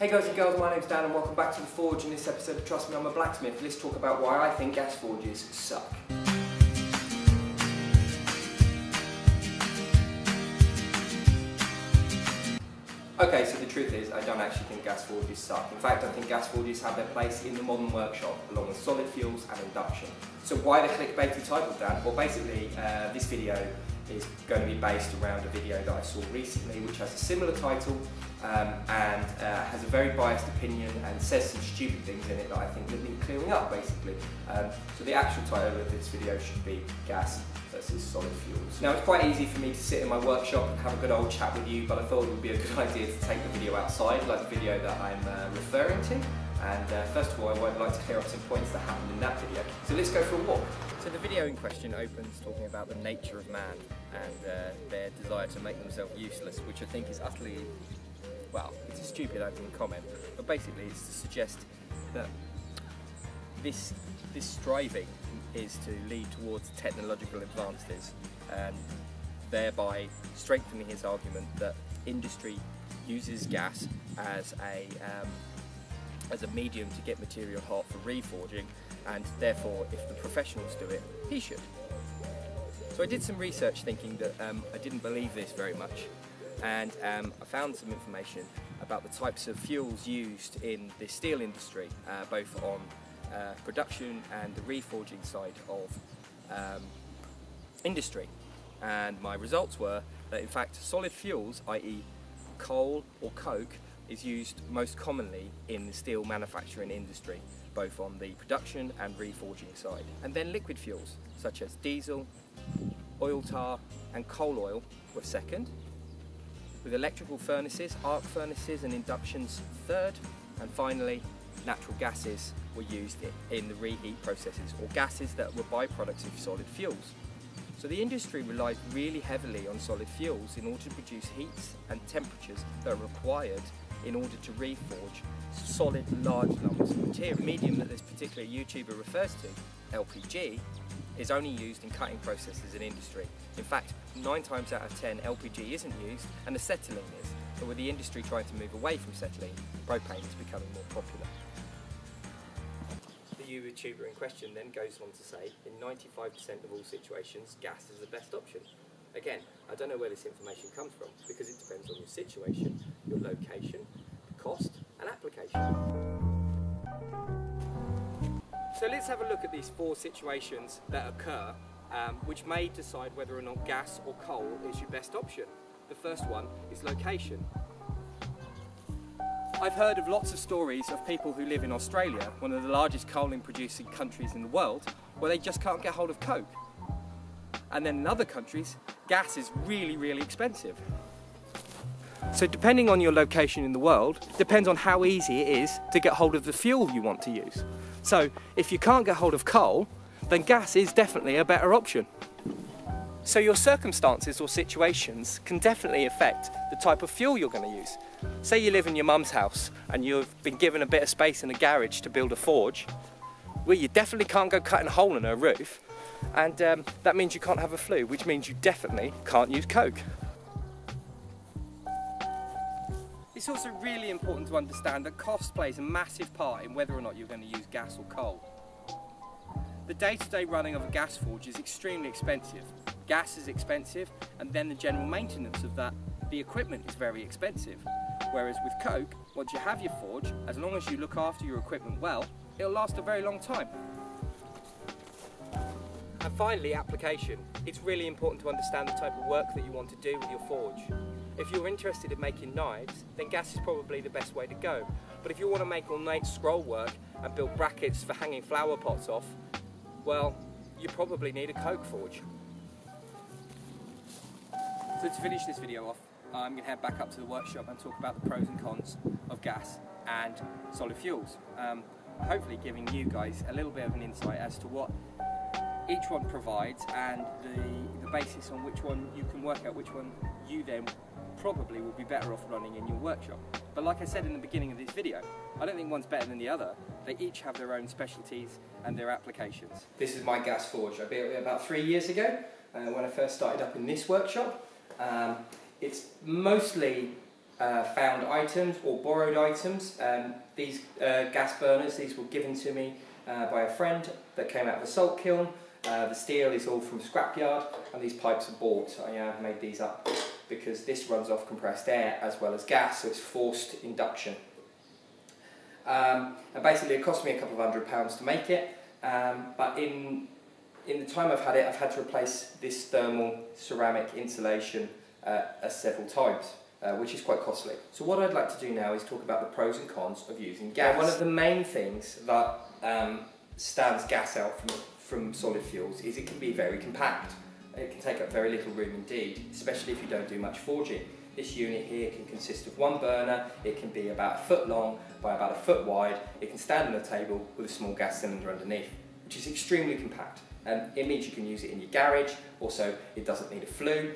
Hey guys and girls, my name's Dan and welcome back to the Forge. In this episode of Trust Me, I'm a Blacksmith, let's talk about why I think gas forges suck. Okay, so the truth is, I don't actually think gas forges suck. In fact, I think gas forges have their place in the modern workshop, along with solid fuels and induction. So why the clickbaity title, Dan? Well, basically, this video is going to be based around a video that I saw recently which has a similar title and has a very biased opinion and says some stupid things in it that I think will need clearing up, basically. So the actual title of this video should be Gas versus Solid Fuels. Now, it's quite easy for me to sit in my workshop and have a good old chat with you, but I thought it would be a good idea to take the video outside, like the video that I'm referring to. And first of all, I would like to clear up some points that happened in that video. So let's go for a walk. So the video in question opens talking about the nature of man and their desire to make themselves useless, which I think is utterly, well, it's a stupid opening comment, but basically it's to suggest that this striving is to lead towards technological advances, and thereby strengthening his argument that industry uses gas as a medium to get material hot for reforging, and therefore if the professionals do it, he should. So I did some research thinking that I didn't believe this very much, and I found some information about the types of fuels used in the steel industry, both on production and the reforging side of industry, and my results were that in fact solid fuels, i.e. coal or coke, is used most commonly in the steel manufacturing industry, both on the production and reforging side. And then liquid fuels such as diesel, oil tar and coal oil were second, with electrical furnaces, arc furnaces and inductions third, and finally natural gases were used in the reheat processes, or gases that were byproducts of solid fuels. So the industry relies really heavily on solid fuels in order to produce heats and temperatures that are required in order to reforge solid large lumps of material. The medium that this particular YouTuber refers to, LPG, is only used in cutting processes in industry. In fact, 9 times out of 10 LPG isn't used and acetylene is, but with the industry trying to move away from acetylene, propane is becoming more popular. The YouTuber in question then goes on to say, in 95% of all situations, gas is the best option. Again, I don't know where this information comes from, because it depends on your situation, your location, the cost, and application. So let's have a look at these 4 situations that occur, which may decide whether or not gas or coal is your best option. The first one is location. I've heard of lots of stories of people who live in Australia, one of the largest coal-producing countries in the world, where they just can't get hold of coke. And then in other countries, gas is really, really expensive. So depending on your location in the world, depends on how easy it is to get hold of the fuel you want to use. So if you can't get hold of coal, then gas is definitely a better option. So your circumstances or situations can definitely affect the type of fuel you're going to use. Say you live in your mum's house and you've been given a bit of space in a garage to build a forge. Well, you definitely can't go cutting a hole in her roof, and that means you can't have a flue, which means you definitely can't use coke. It's also really important to understand that cost plays a massive part in whether or not you're going to use gas or coal. The day-to-day running of a gas forge is extremely expensive. Gas is expensive, and then the general maintenance of that, the equipment is very expensive. Whereas with coke, once you have your forge, as long as you look after your equipment well, it'll last a very long time. And finally, application. It's really important to understand the type of work that you want to do with your forge. If you're interested in making knives, then gas is probably the best way to go. But if you want to make ornate scroll work and build brackets for hanging flower pots off, well, you probably need a coke forge. So to finish this video off, I'm going to head back up to the workshop and talk about the pros and cons of gas and solid fuels. Hopefully giving you guys a little bit of an insight as to what each one provides, and the basis on which one you can work out which one you then probably will be better off running in your workshop. But like I said in the beginning of this video, I don't think one's better than the other. They each have their own specialties and their applications. This is my gas forge. I built it about 3 years ago when I first started up in this workshop. It's mostly found items or borrowed items. These gas burners, these were given to me by a friend that came out of a salt kiln. The steel is all from scrapyard, and these pipes are bought. So, yeah, I've made these up because this runs off compressed air as well as gas, so it's forced induction. And basically it cost me a couple of £100 to make it, but in the time I've had it, I've had to replace this thermal ceramic insulation several times, which is quite costly. So what I'd like to do now is talk about the pros and cons of using gas. One of the main things that stands gas out from solid fuels is it can be very compact. It can take up very little room indeed, especially if you don't do much forging. This unit here can consist of one burner, it can be about a foot long by about a foot wide, it can stand on a table with a small gas cylinder underneath, which is extremely compact. It means you can use it in your garage. Also, it doesn't need a flue,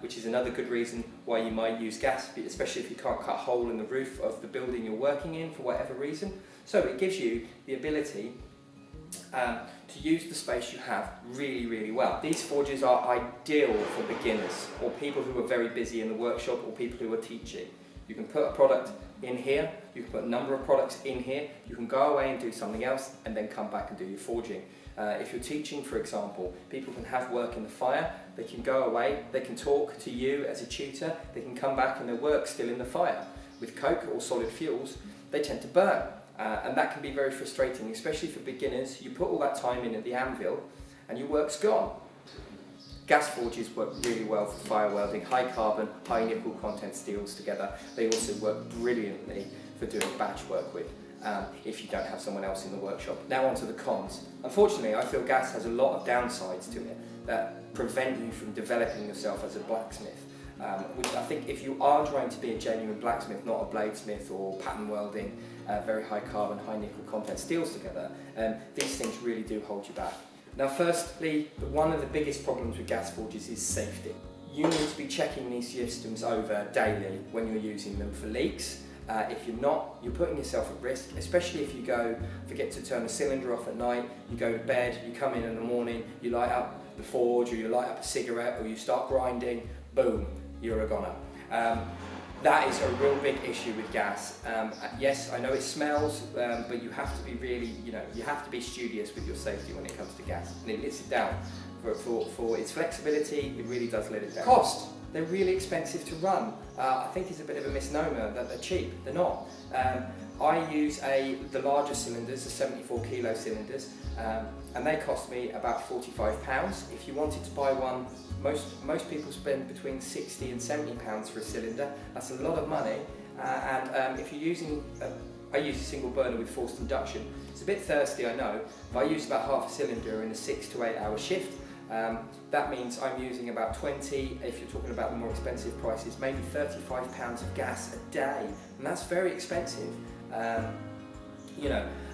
which is another good reason why you might use gas, especially if you can't cut a hole in the roof of the building you're working in for whatever reason. So it gives you the ability to use the space you have really, really well. These forges are ideal for beginners or people who are very busy in the workshop or people who are teaching. You can put a product in here, you can put a number of products in here, you can go away and do something else and then come back and do your forging. If you're teaching, for example, people can have work in the fire, they can go away, they can talk to you as a tutor, they can come back and their work's still in the fire. With coke or solid fuels, they tend to burn. And that can be very frustrating, especially for beginners. You put all that time in at the anvil and your work's gone. Gas forges work really well for fire welding high carbon, high nickel content steels together. They also work brilliantly for doing batch work with if you don't have someone else in the workshop. Now onto the cons. Unfortunately, I feel gas has a lot of downsides to it that prevent you from developing yourself as a blacksmith. Which I think if you are trying to be a genuine blacksmith, not a bladesmith or pattern welding very high carbon, high nickel content steels together, these things really do hold you back. Now firstly, one of the biggest problems with gas forges is safety. You need to be checking these systems over daily when you're using them for leaks. If you're not, you're putting yourself at risk, especially if you forget to turn the cylinder off at night, you go to bed, you come in the morning, you light up the forge or you light up a cigarette or you start grinding, boom. You're a goner. That is a real big issue with gas. Yes, I know it smells, but you have to be really, you have to be studious with your safety when it comes to gas, and it lets it down. For its flexibility, it really does let it down. Cost. They're really expensive to run. I think it's a bit of a misnomer that they're cheap. They're not. I use the larger cylinders, the 74 kilo cylinders, and they cost me about £45. If you wanted to buy one, most people spend between £60 and £70 for a cylinder. That's a lot of money. And if you're using, I use a single burner with forced induction. It's a bit thirsty, I know, but I use about half a cylinder in a 6 to 8 hour shift. That means I'm using about 20, if you're talking about the more expensive prices, maybe £35 of gas a day, and that's very expensive.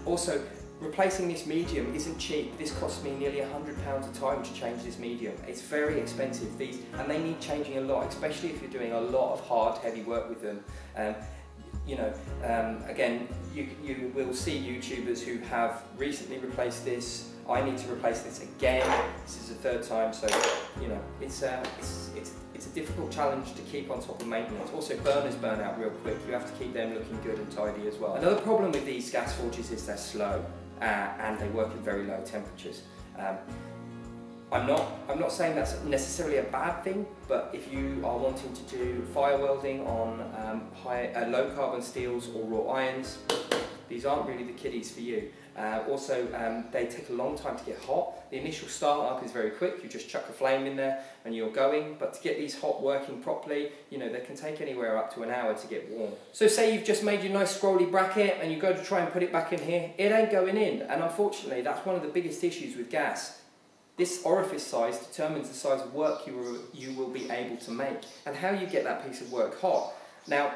Also replacing this medium isn't cheap. This costs me nearly £100 a time to change this medium. It's very expensive, these, and they need changing a lot, especially if you're doing a lot of hard, heavy work with them. Again, you will see YouTubers who have recently replaced this. I need to replace this again. This is the third time, so it's a difficult challenge to keep on top of maintenance. Also, burners burn out real quick. You have to keep them looking good and tidy as well. Another problem with these gas forges is they're slow and they work at very low temperatures. I'm not saying that's necessarily a bad thing, but if you are wanting to do fire welding on low carbon steels or raw irons, these aren't really the kiddies for you. They take a long time to get hot. The initial start up is very quick. You just chuck a flame in there and you're going, but to get these hot working properly, they can take anywhere up to an hour to get warm. So say you've just made your nice scrolly bracket and you go to try and put it back in here, it ain't going in, and unfortunately that's one of the biggest issues with gas. This orifice size determines the size of work you will be able to make and how you get that piece of work hot. Now,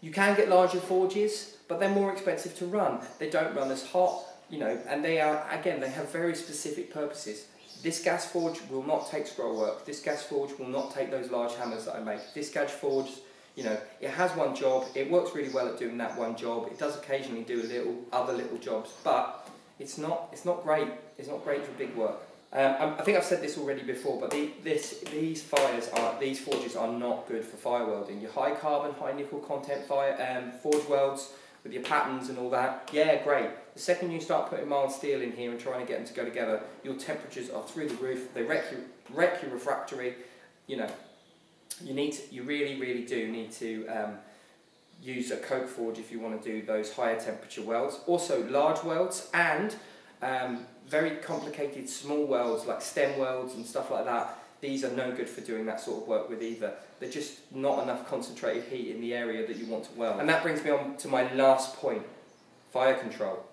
you can get larger forges, but they're more expensive to run. They don't run as hot, and they are, again, they have very specific purposes. This gas forge will not take scroll work. This gas forge will not take those large hammers that I make. This gas forge, it has one job. It works really well at doing that one job. It does occasionally do other little jobs, but it's not great. It's not great for big work. I think I've said this already before, but these forges are not good for fire welding. Your high carbon, high nickel content forge welds with your patterns and all that, yeah, great. The second you start putting mild steel in here and trying to get them to go together, your temperatures are through the roof. They wreck your refractory. You know, you really, really do need to use a coke forge if you want to do those higher temperature welds. Also, large welds and very complicated small welds like stem welds and stuff like that. These are no good for doing that sort of work with either. They're just not enough concentrated heat in the area that you want to weld. And that brings me on to my last point, fire control.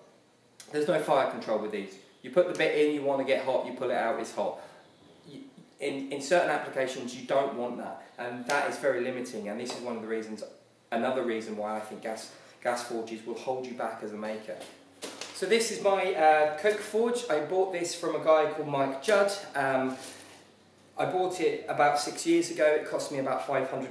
There's no fire control with these. You put the bit in, you want to get hot, you pull it out, it's hot. In certain applications you don't want that, and that is very limiting, and this is one of the reasons, another reason why I think gas forges will hold you back as a maker. So this is my coke forge. I bought this from a guy called Mike Judd. I bought it about 6 years ago. It cost me about £500.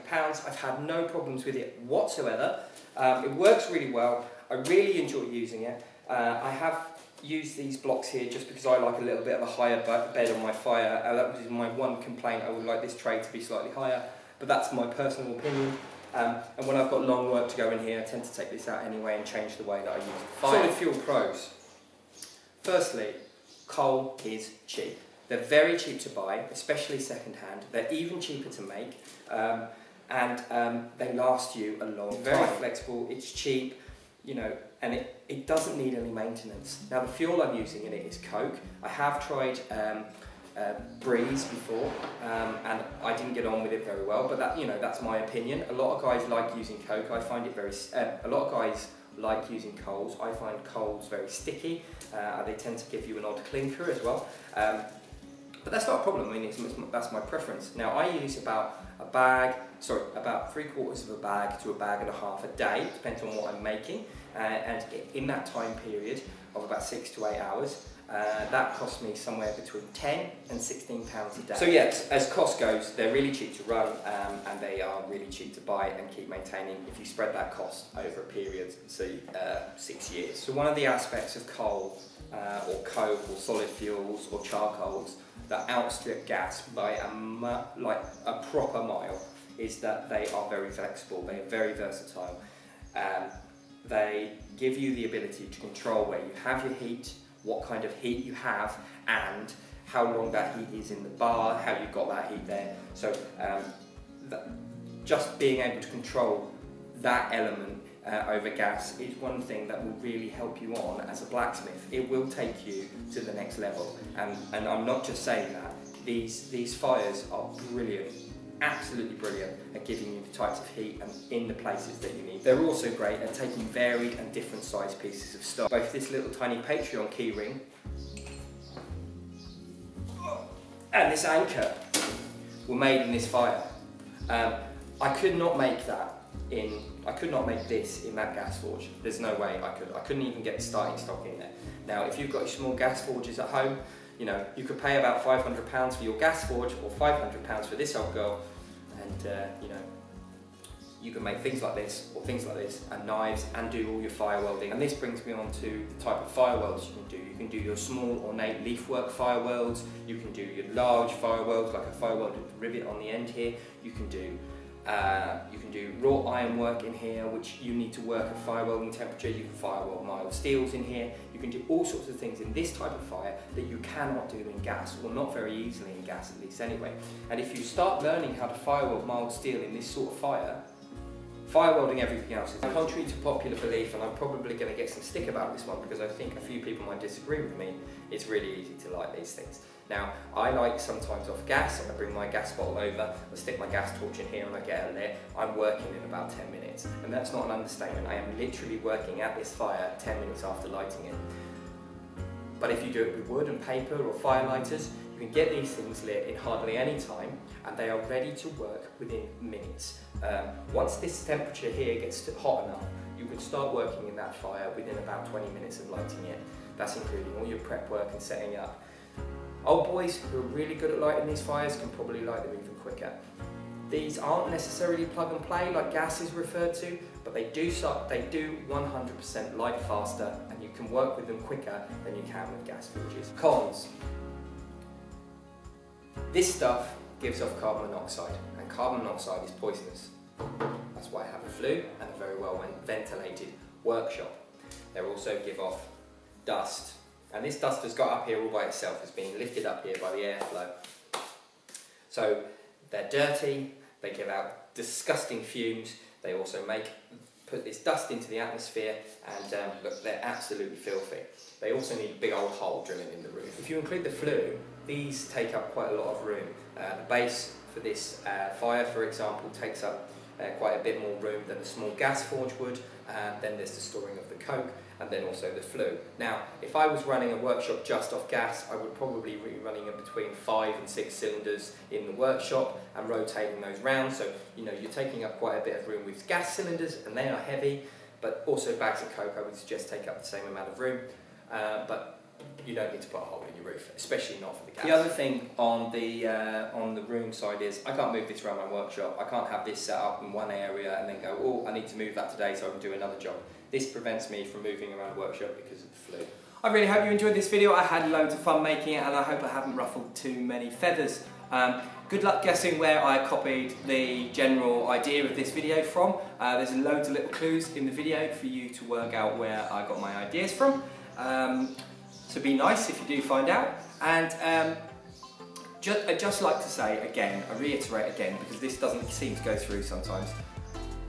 I've had no problems with it whatsoever. It works really well. I really enjoy using it. I have used these blocks here just because I like a little bit of a higher bed on my fire. That was my one complaint. I would like this tray to be slightly higher, but that's my personal opinion. And when I've got long work to go in here, I tend to take this out anyway and change the way that I use it. Solid fuel pros. Firstly, coal is cheap. They're very cheap to buy, especially secondhand. They're even cheaper to make, and they last you a long time. Very flexible, it's cheap, you know, and it doesn't need any maintenance. Now the fuel I'm using in it is coke. I have tried Breeze before, and I didn't get on with it very well. But that, you know, that's my opinion. A lot of guys like using coke. I find it very. A lot of guys like using coals. I find coals very sticky. They tend to give you an odd clinker as well. But that's not a problem. I mean, that's my preference. Now I use about 3/4 of a bag to a bag and a half a day, depends on what I'm making. And in that time period of about 6 to 8 hours, that cost me somewhere between £10 and £16 a day. So yes, as cost goes, they're really cheap to run, and they are really cheap to buy and keep maintaining if you spread that cost over a period, so 6 years. So one of the aspects of coal or coke or solid fuels or charcoals that outstrip gas by like a proper mile is that they are very flexible, they are very versatile. They give you the ability to control where you have your heat, what kind of heat you have, and how long that heat is in the bar, how you got that heat there. So just being able to control that element over gas is one thing that will really help you on as a blacksmith. It will take you to the next level, and I'm not just saying that. These fires are brilliant, absolutely brilliant at giving you the types of heat and in the places that you need. They're also great at taking varied and different sized pieces of stone. Both this little tiny Patreon keyring and this anchor were made in this fire. I could not make that. I could not make this in that gas forge. There's no way I could. I couldn't even get starting stock in there. Now, if you've got your small gas forges at home, you know, you could pay about £500 for your gas forge or £500 for this old girl, and you know, you can make things like this or things like this and knives and do all your fire welding. And this brings me on to the type of fire welds you can do. You can do your small ornate leafwork fire welds. You can do your large fire welds like a fire welded rivet on the end here. You can do wrought iron work in here, which you need to work at fire welding temperature. You can fire weld mild steels in here. You can do all sorts of things in this type of fire that you cannot do in gas, or not very easily in gas at least anyway. And if you start learning how to fire weld mild steel in this sort of fire, fire welding everything else is contrary to popular belief, and I'm probably going to get some stick about this one because I think a few people might disagree with me. It's really easy to like these things. Now, I light sometimes off gas. I bring my gas bottle over, I stick my gas torch in here and I get it lit. I'm working in about 10 minutes, and that's not an understatement. I am literally working at this fire 10 minutes after lighting it. But if you do it with wood and paper or fire lighters, you can get these things lit in hardly any time, and they are ready to work within minutes. Once this temperature here gets hot enough, you can start working in that fire within about 20 minutes of lighting it. That's including all your prep work and setting up. Old boys who are really good at lighting these fires can probably light them even quicker. These aren't necessarily plug and play like gas is referred to, but they do 100% light faster, and you can work with them quicker than you can with gas forges. Cons. This stuff gives off carbon monoxide, and carbon monoxide is poisonous. That's why I have a flue and a very well ventilated workshop. They also give off dust, and this dust has got up here all by itself. It's being lifted up here by the airflow. So they're dirty, they give out disgusting fumes, they also put this dust into the atmosphere, and look, they're absolutely filthy. They also need a big old hole drilling in the roof. If you include the flue, these take up quite a lot of room. The base for this fire, for example, takes up quite a bit more room than a small gas forge would. Then there's the storing of the coke, and then also the flue. Now, if I was running a workshop just off gas, I would probably be running in between 5 and 6 cylinders in the workshop and rotating those round. So, you know, you're taking up quite a bit of room with gas cylinders, and they are heavy, but also bags of coke, I would suggest, take up the same amount of room. But you don't need to put a hole in your roof, especially not for the gas. The other thing on the room side is I can't move this around my workshop. I can't have this set up in one area and then go, oh, I need to move that today so I can do another job. This prevents me from moving around the workshop because of the flue. I really hope you enjoyed this video. I had loads of fun making it, and I hope I haven't ruffled too many feathers. Good luck guessing where I copied the general idea of this video from. There's loads of little clues in the video for you to work out where I got my ideas from. So be nice if you do find out, and I'd just like to say again, I reiterate again, because this doesn't seem to go through sometimes,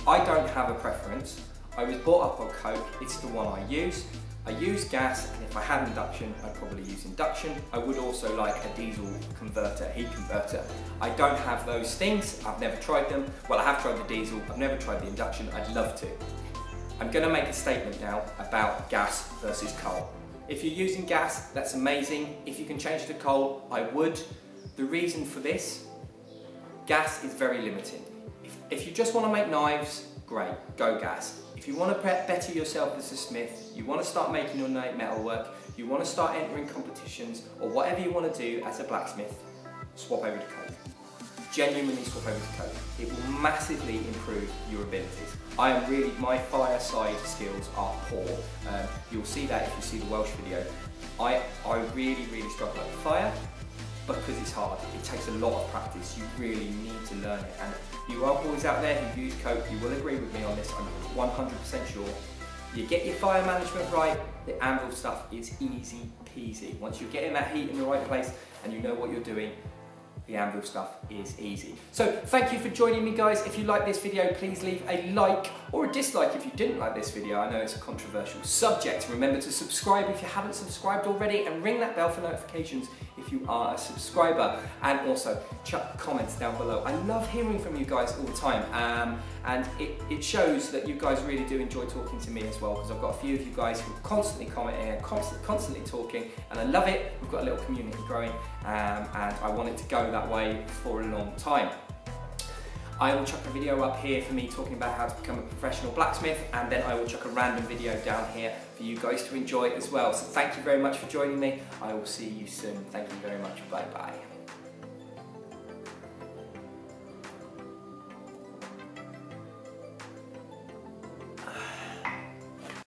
I don't have a preference. I was brought up on coke, it's the one I use. I use gas, and if I had induction, I'd probably use induction. I would also like a diesel converter, heat converter. I don't have those things, I've never tried them. Well, I have tried the diesel, I've never tried the induction, I'd love to. I'm going to make a statement now about gas versus coal. If you're using gas, that's amazing. If you can change to coal, I would. The reason for this, gas is very limiting. If you just want to make knives, great, go gas. If you want to better yourself as a smith, you want to start making your metalwork, you want to start entering competitions, or whatever you want to do as a blacksmith, swap over to coke. Genuinely swap over to coke. It will massively improve your abilities. I am really, my fireside skills are poor. You'll see that if you see the Welsh video. I really struggle with fire because it's hard. It takes a lot of practice. You really need to learn it. And you are boys out there who use coke, you will agree with me on this, I'm 100% sure. You get your fire management right, the anvil stuff is easy peasy. Once you're getting that heat in the right place and you know what you're doing, the anvil stuff is easy. So thank you for joining me, guys. If you like this video, please leave a like or a dislike if you didn't like this video. I know it's a controversial subject. Remember to subscribe if you haven't subscribed already, and ring that bell for notifications if you are a subscriber. And also chuck comments down below. I love hearing from you guys all the time. And it shows that you guys really do enjoy talking to me as well, because I've got a few of you guys who are constantly commenting and constantly talking, and I love it. We've got a little community growing, and I want it to go that way for a long time. I will chuck a video up here for me talking about how to become a professional blacksmith, and then I will chuck a random video down here for you guys to enjoy as well. So thank you very much for joining me. I will see you soon. Thank you very much. Bye bye.